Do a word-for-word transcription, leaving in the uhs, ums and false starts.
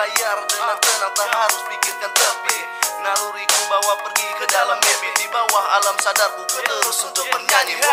layar dengan tenang, tak harus pikirkan tepi. Naluriku bawa pergi ke dalam mimpi, di bawah alam sadarku ku terus untuk bernyanyi.